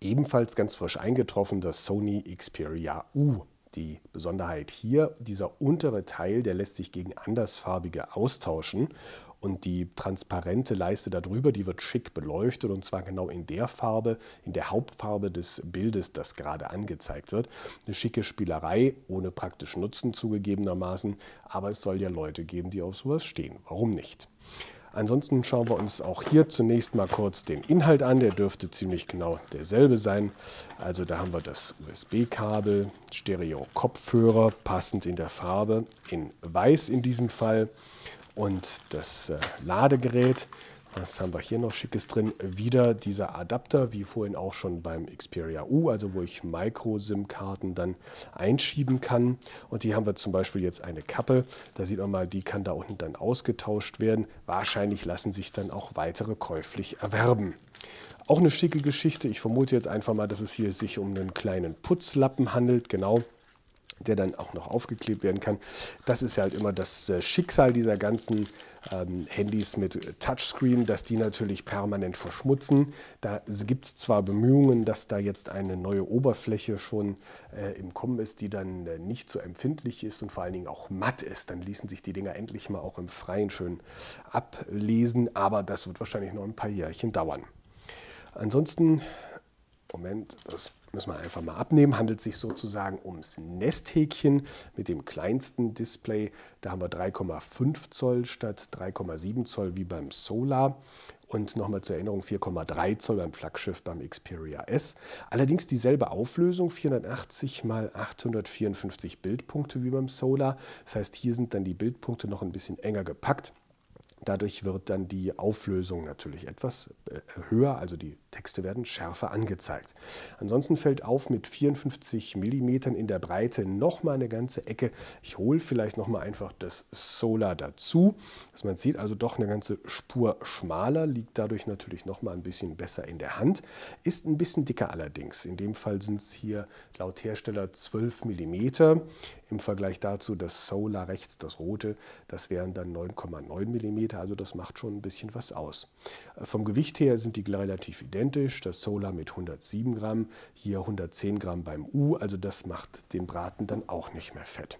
ebenfalls ganz frisch eingetroffen das Sony Xperia U. Die Besonderheit hier, dieser untere Teil, der lässt sich gegen andersfarbige austauschen. Und die transparente Leiste darüber, die wird schick beleuchtet, und zwar genau in der Farbe, in der Hauptfarbe des Bildes, das gerade angezeigt wird. Eine schicke Spielerei, ohne praktischen Nutzen zugegebenermaßen, aber es soll ja Leute geben, die auf sowas stehen. Warum nicht? Ansonsten schauen wir uns auch hier zunächst mal kurz den Inhalt an. Der dürfte ziemlich genau derselbe sein. Also da haben wir das USB-Kabel, Stereo-Kopfhörer, passend in der Farbe, in weiß in diesem Fall. Und das Ladegerät, was haben wir hier noch Schickes drin? Wieder dieser Adapter, wie vorhin auch schon beim Xperia U, also wo ich Micro-SIM-Karten dann einschieben kann. Und hier haben wir zum Beispiel jetzt eine Kappe, da sieht man mal, die kann da unten dann ausgetauscht werden. Wahrscheinlich lassen sich dann auch weitere käuflich erwerben. Auch eine schicke Geschichte, ich vermute jetzt einfach mal, dass es hier sich um einen kleinen Putzlappen handelt, genau, der dann auch noch aufgeklebt werden kann. Das ist ja halt immer das Schicksal dieser ganzen Handys mit Touchscreen, dass die natürlich permanent verschmutzen. Da gibt es zwar Bemühungen, dass da jetzt eine neue Oberfläche schon im Kommen ist, die dann nicht so empfindlich ist und vor allen Dingen auch matt ist. Dann ließen sich die Dinger endlich mal auch im Freien schön ablesen, aber das wird wahrscheinlich noch ein paar Jährchen dauern. Ansonsten, Moment, das müssen wir einfach mal abnehmen. Handelt sich sozusagen ums Nesthäkchen mit dem kleinsten Display. Da haben wir 3,5 Zoll statt 3,7 Zoll wie beim Solar. Und nochmal zur Erinnerung 4,3 Zoll beim Flaggschiff beim Xperia S. Allerdings dieselbe Auflösung, 480 x 854 Bildpunkte wie beim Solar. Das heißt, hier sind dann die Bildpunkte noch ein bisschen enger gepackt. Dadurch wird dann die Auflösung natürlich etwas höher, also die Texte werden schärfer angezeigt. Ansonsten fällt auf, mit 54 mm in der Breite nochmal eine ganze Ecke. Ich hole vielleicht nochmal einfach das Solar dazu, dass man sieht, also doch eine ganze Spur schmaler, liegt dadurch natürlich nochmal ein bisschen besser in der Hand. Ist ein bisschen dicker allerdings, in dem Fall sind es hier laut Hersteller 12 mm. Im Vergleich dazu das Solar rechts, das rote, das wären dann 9,9 mm. Also das macht schon ein bisschen was aus. Vom Gewicht her sind die relativ identisch. Das Solar mit 107 Gramm, hier 110 Gramm beim U. Also das macht den Braten dann auch nicht mehr fett.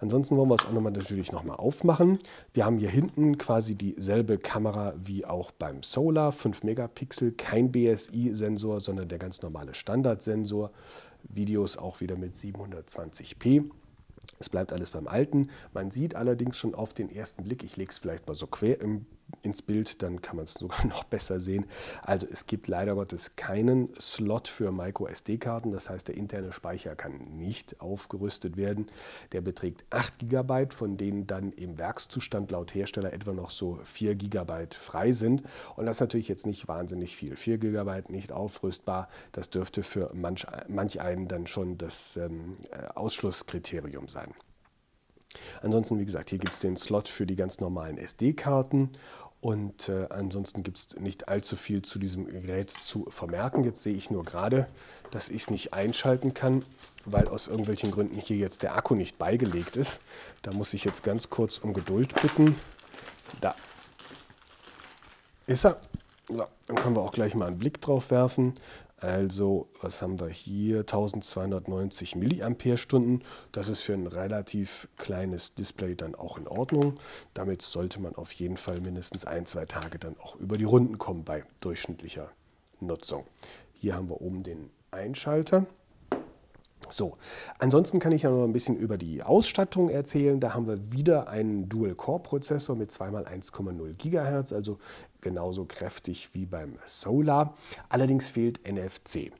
Ansonsten wollen wir es auch natürlich nochmal aufmachen. Wir haben hier hinten quasi dieselbe Kamera wie auch beim Solar. 5 Megapixel, kein BSI-Sensor, sondern der ganz normale Standardsensor. Videos auch wieder mit 720p. Es bleibt alles beim Alten. Man sieht allerdings schon auf den ersten Blick, ich lege es vielleicht mal so quer ins Bild, dann kann man es sogar noch besser sehen. Also es gibt leider Gottes keinen Slot für Micro-SD-Karten, das heißt der interne Speicher kann nicht aufgerüstet werden. Der beträgt 8 GB, von denen dann im Werkszustand laut Hersteller etwa noch so 4 GB frei sind. Und das ist natürlich jetzt nicht wahnsinnig viel. 4 GB nicht aufrüstbar, das dürfte für manch einen dann schon das Ausschlusskriterium sein. Ansonsten, wie gesagt, hier gibt es den Slot für die ganz normalen SD-Karten und ansonsten gibt es nicht allzu viel zu diesem Gerät zu vermerken. Jetzt sehe ich nur gerade, dass ich es nicht einschalten kann, weil aus irgendwelchen Gründen hier jetzt der Akku nicht beigelegt ist. Da muss ich jetzt ganz kurz um Geduld bitten. Da ist er. So, dann können wir auch gleich mal einen Blick drauf werfen. Also, was haben wir hier? 1290 mAh. Das ist für ein relativ kleines Display dann auch in Ordnung. Damit sollte man auf jeden Fall mindestens 1-2 Tage dann auch über die Runden kommen bei durchschnittlicher Nutzung. Hier haben wir oben den Einschalter. So, ansonsten kann ich ja noch ein bisschen über die Ausstattung erzählen. Da haben wir wieder einen Dual-Core-Prozessor mit 2x1,0 GHz, also genauso kräftig wie beim Solar. Allerdings fehlt NFC.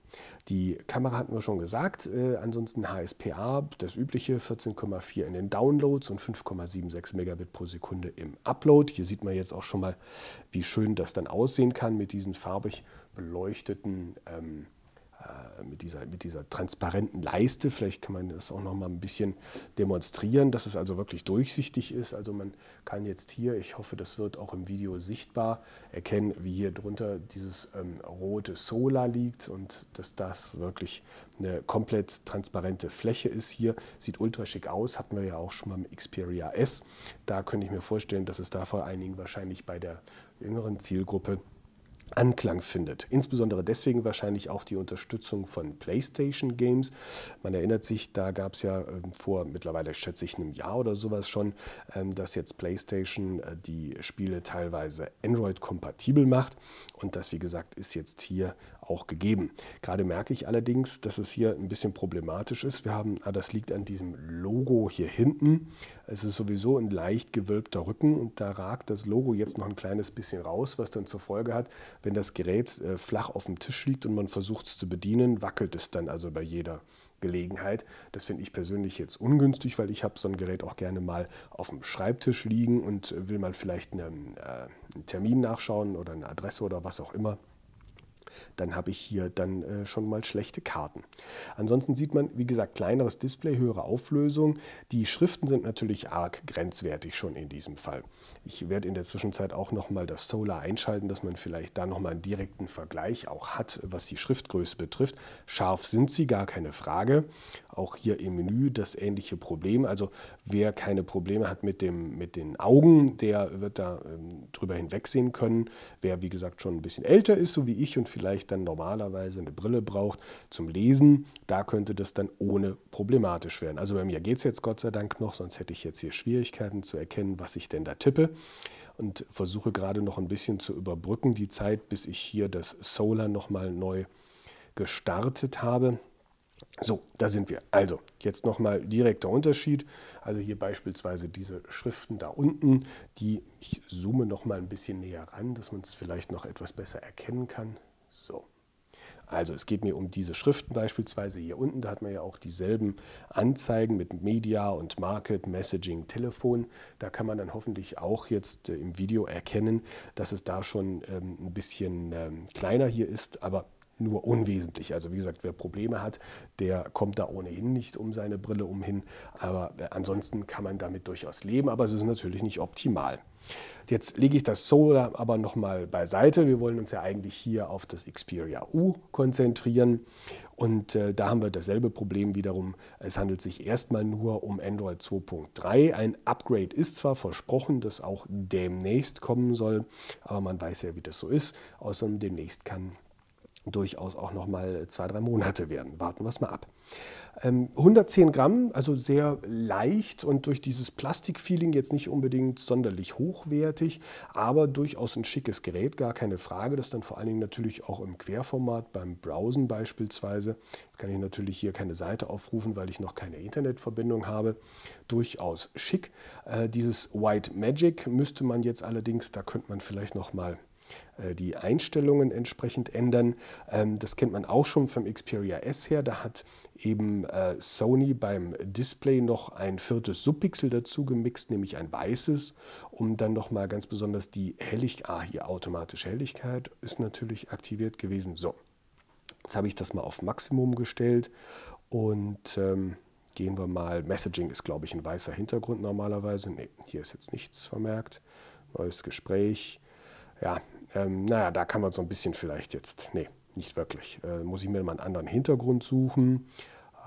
Die Kamera hatten wir schon gesagt, ansonsten HSPA, das übliche 14,4 in den Downloads und 5,76 Megabit pro Sekunde im Upload. Hier sieht man jetzt auch schon mal, wie schön das dann aussehen kann mit diesen farbig beleuchteten mit dieser transparenten Leiste. Vielleicht kann man das auch noch mal ein bisschen demonstrieren, dass es also wirklich durchsichtig ist. Also man kann jetzt hier, ich hoffe, das wird auch im Video sichtbar, erkennen, wie hier drunter dieses rote Solar liegt und dass das wirklich eine komplett transparente Fläche ist hier. Sieht ultra schick aus, hatten wir ja auch schon mal im Xperia S. Da könnte ich mir vorstellen, dass es da vor allen Dingen wahrscheinlich bei der jüngeren Zielgruppe Anklang findet. Insbesondere deswegen wahrscheinlich auch die Unterstützung von PlayStation-Games. Man erinnert sich, da gab es ja vor mittlerweile, schätze ich, einem Jahr oder sowas schon, dass jetzt PlayStation die Spiele teilweise Android-kompatibel macht. Und das, wie gesagt, ist jetzt hier auch gegeben. Gerade merke ich allerdings, dass es hier ein bisschen problematisch ist. Wir haben, das liegt an diesem Logo hier hinten. Es ist sowieso ein leicht gewölbter Rücken und da ragt das Logo jetzt noch ein kleines bisschen raus, was dann zur Folge hat, wenn das Gerät flach auf dem Tisch liegt und man versucht es zu bedienen, wackelt es dann also bei jeder Gelegenheit. Das finde ich persönlich jetzt ungünstig, weil ich habe so ein Gerät auch gerne mal auf dem Schreibtisch liegen und will mal vielleicht einen Termin nachschauen oder eine Adresse oder was auch immer. Dann habe ich hier dann schon mal schlechte Karten. Ansonsten sieht man, wie gesagt, kleineres Display, höhere Auflösung. Die Schriften sind natürlich arg grenzwertig schon in diesem Fall. Ich werde in der Zwischenzeit auch nochmal das Solar einschalten, dass man vielleicht da nochmal einen direkten Vergleich auch hat, was die Schriftgröße betrifft. Scharf sind sie, gar keine Frage. Auch hier im Menü das ähnliche Problem. Also wer keine Probleme hat mit den Augen, der wird da drüber hinwegsehen können. Wer, wie gesagt, schon ein bisschen älter ist, so wie ich, und vielleicht dann normalerweise eine Brille braucht zum Lesen, da könnte das dann ohne problematisch werden. Also bei mir geht es jetzt Gott sei Dank noch, sonst hätte ich jetzt hier Schwierigkeiten zu erkennen, was ich denn da tippe. Und versuche gerade noch ein bisschen zu überbrücken die Zeit, bis ich hier das Solar nochmal neu gestartet habe. So, da sind wir. Also, jetzt nochmal direkter Unterschied. Also hier beispielsweise diese Schriften da unten, die ich zoome nochmal ein bisschen näher ran, dass man es vielleicht noch etwas besser erkennen kann. So. Also es geht mir um diese Schriften beispielsweise hier unten, da hat man ja auch dieselben Anzeigen mit Media und Market, Messaging, Telefon. Da kann man dann hoffentlich auch jetzt im Video erkennen, dass es da schon ein bisschen kleiner hier ist, aber nur unwesentlich. Also wie gesagt, wer Probleme hat, der kommt da ohnehin nicht um seine Brille umhin. Aber ansonsten kann man damit durchaus leben, aber es ist natürlich nicht optimal. Jetzt lege ich das Solar aber nochmal beiseite. Wir wollen uns ja eigentlich hier auf das Xperia U konzentrieren. Und da haben wir dasselbe Problem wiederum. Es handelt sich erstmal nur um Android 2.3. Ein Upgrade ist zwar versprochen, das auch demnächst kommen soll, aber man weiß ja, wie das so ist. Außerdem demnächst kann durchaus auch noch mal 2-3 Monate werden. Warten wir es mal ab. 110 Gramm, also sehr leicht und durch dieses Plastikfeeling jetzt nicht unbedingt sonderlich hochwertig, aber durchaus ein schickes Gerät, gar keine Frage. Das dann vor allen Dingen natürlich auch im Querformat beim Browsen beispielsweise. Jetzt kann ich natürlich hier keine Seite aufrufen, weil ich noch keine Internetverbindung habe. Durchaus schick. Dieses White Magic müsste man jetzt allerdings, da könnte man vielleicht noch mal die Einstellungen entsprechend ändern. Das kennt man auch schon vom Xperia S her. Da hat eben Sony beim Display noch ein 4. Subpixel dazu gemixt, nämlich ein weißes, um dann nochmal ganz besonders die Helligkeit, hier automatische Helligkeit ist natürlich aktiviert gewesen. So, jetzt habe ich das mal auf Maximum gestellt und gehen wir mal, Messaging ist, glaube ich, ein weißer Hintergrund normalerweise. Ne, hier ist jetzt nichts vermerkt. Neues Gespräch. Ja, naja, da kann man so ein bisschen vielleicht jetzt, nee, nicht wirklich. Muss ich mir mal einen anderen Hintergrund suchen.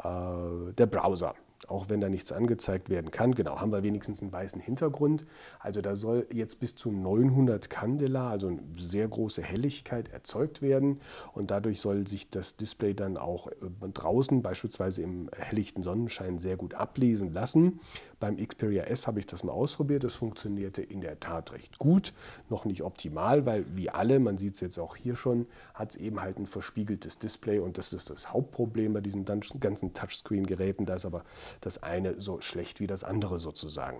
Der Browser, auch wenn da nichts angezeigt werden kann. Genau, haben wir wenigstens einen weißen Hintergrund. Also da soll jetzt bis zu 900 Candela, also eine sehr große Helligkeit erzeugt werden. Und dadurch soll sich das Display dann auch draußen, beispielsweise im helllichten Sonnenschein, sehr gut ablesen lassen. Beim Xperia S habe ich das mal ausprobiert. Das funktionierte in der Tat recht gut. Noch nicht optimal, weil wie alle, man sieht es jetzt auch hier schon, hat es eben halt ein verspiegeltes Display. Und das ist das Hauptproblem bei diesen ganzen Touchscreen-Geräten. Da ist aber das eine so schlecht wie das andere sozusagen.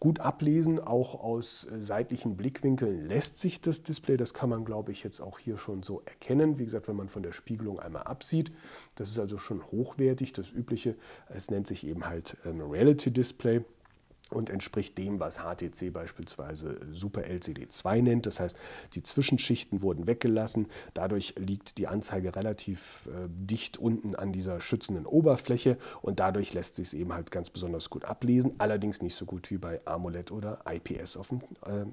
Gut ablesen, auch aus seitlichen Blickwinkeln lässt sich das Display. Das kann man, glaube ich, jetzt auch hier schon so erkennen. Wie gesagt, wenn man von der Spiegelung einmal absieht. Das ist also schon hochwertig, das Übliche. Es nennt sich eben halt Reality-Display und entspricht dem, was HTC beispielsweise Super LCD2 nennt. Das heißt, die Zwischenschichten wurden weggelassen. Dadurch liegt die Anzeige relativ dicht unten an dieser schützenden Oberfläche und dadurch lässt sich es eben halt ganz besonders gut ablesen. Allerdings nicht so gut wie bei AMOLED oder IPS auf dem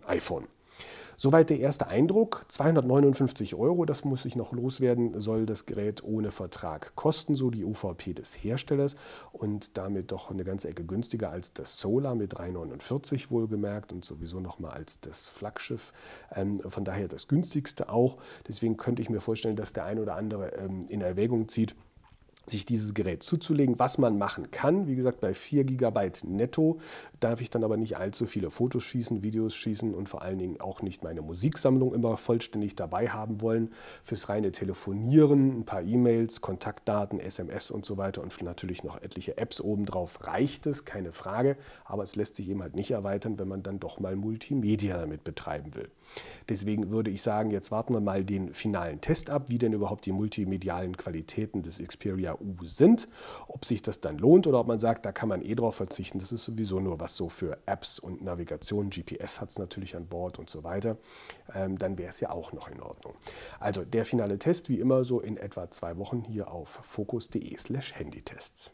iPhone. Soweit der erste Eindruck, 259 €, das muss ich noch loswerden, soll das Gerät ohne Vertrag kosten, so die UVP des Herstellers und damit doch eine ganze Ecke günstiger als das Solar mit 3,49 € wohlgemerkt und sowieso nochmal als das Flaggschiff, von daher das günstigste auch. Deswegen könnte ich mir vorstellen, dass der ein oder andere in Erwägung zieht, sich dieses Gerät zuzulegen, was man machen kann. Wie gesagt, bei 4 GB netto darf ich dann aber nicht allzu viele Fotos schießen, Videos schießen und vor allen Dingen auch nicht meine Musiksammlung immer vollständig dabei haben wollen. Fürs reine Telefonieren, ein paar E-Mails, Kontaktdaten, SMS und so weiter und natürlich noch etliche Apps obendrauf reicht es, keine Frage. Aber es lässt sich eben halt nicht erweitern, wenn man dann doch mal Multimedia damit betreiben will. Deswegen würde ich sagen, jetzt warten wir mal den finalen Test ab, wie denn überhaupt die multimedialen Qualitäten des Xperia sind, ob sich das dann lohnt oder ob man sagt, da kann man eh drauf verzichten, das ist sowieso nur was so für Apps und Navigation, GPS hat es natürlich an Bord und so weiter, dann wäre es ja auch noch in Ordnung. Also der finale Test wie immer so in etwa 2 Wochen hier auf focus.de/handytests.